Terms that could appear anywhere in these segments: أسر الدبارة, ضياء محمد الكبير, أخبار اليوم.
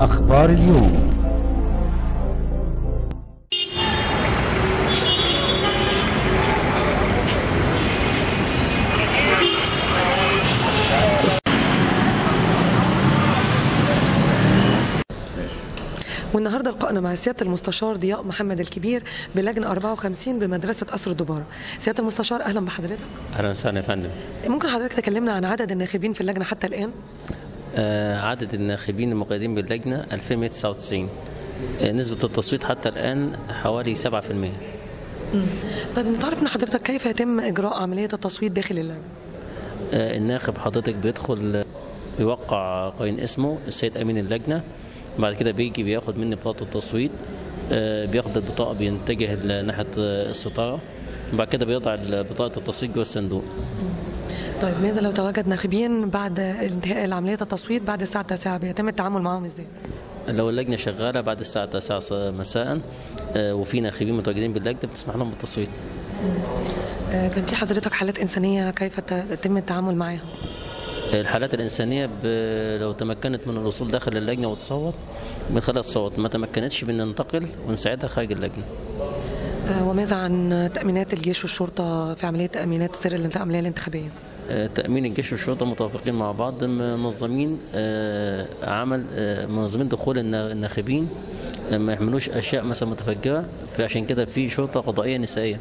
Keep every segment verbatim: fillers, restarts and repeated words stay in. أخبار اليوم. والنهارده لقانا مع سياده المستشار ضياء محمد الكبير بلجنه أربعة وخمسين بمدرسه أسر الدبارة. سياده المستشار اهلا بحضرتك. اهلا وسهلا يا فندم. ممكن حضرتك تكلمنا عن عدد الناخبين في اللجنه حتى الان؟ آه عدد الناخبين المقيدين باللجنه ألفين ومئة وتسعة وتسعين. آه نسبه التصويت حتى الان حوالي سبعة بالمئة. امم طيب نتعرف من حضرتك كيف يتم اجراء عمليه التصويت داخل اللجنه؟ آه الناخب حضرتك بيدخل بيوقع قائن اسمه السيد امين اللجنه، بعد كده بيجي بياخد مني بطاقه التصويت، بياخد البطاقه بيتجه ناحيه الستاره، بعد كده بيضع بطاقه التصويت جوه الصندوق. طيب ماذا لو تواجد ناخبين بعد انتهاء عمليه التصويت بعد الساعه التاسعة بيتم التعامل معاهم ازاي؟ لو اللجنه شغاله بعد الساعه التاسعة مساء وفي ناخبين متواجدين باللجنه بتسمح لهم بالتصويت. كان في حضرتك حالات انسانيه كيف يتم التعامل معاها؟ الحالات الإنسانية لو تمكنت من الوصول داخل اللجنة وتصوت بنخليها تصوت، ما تمكنتش بننتقل ونساعدها خارج اللجنة. وماذا عن تأمينات الجيش والشرطة في عملية تأمينات سر العملية الانتخابية؟ تأمين الجيش والشرطة متوافقين مع بعض، منظمين عمل منظمين دخول الناخبين ما يحملوش أشياء مثلا متفجرة، فعشان كده في شرطة قضائية نسائية.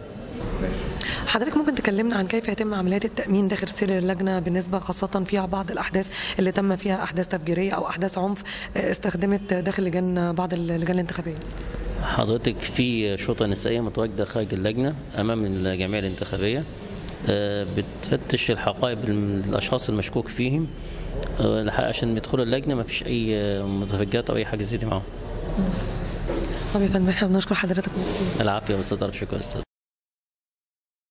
حضرتك ممكن تكلمنا عن كيف يتم عمليات التأمين داخل سرير اللجنة بالنسبة خاصة في بعض الأحداث اللي تم فيها أحداث تفجيرية أو أحداث عنف استخدمت داخل لجان بعض اللجان الانتخابية؟ حضرتك في شرطة نسائية متواجدة خارج اللجنة أمام الجمعية الانتخابية، بتفتش الحقائب الأشخاص المشكوك فيهم عشان يدخلوا اللجنة ما فيش أي متفجات أو أي حاجة زي دي معاهم. طب يا فندم احنا بنشكر حضرتك. العافية يا أستاذ. شكرا أستاذ.